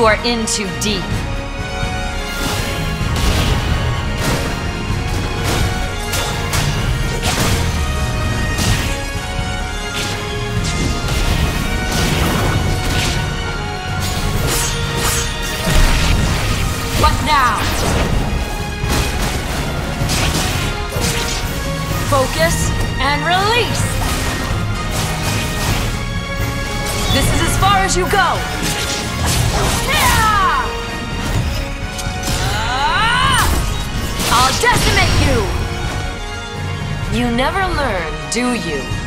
You are in too deep. What now? Focus and release. This is as far as you go. I'll decimate you! You never learn, do you?